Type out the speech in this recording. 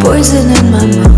Poison in my mouth.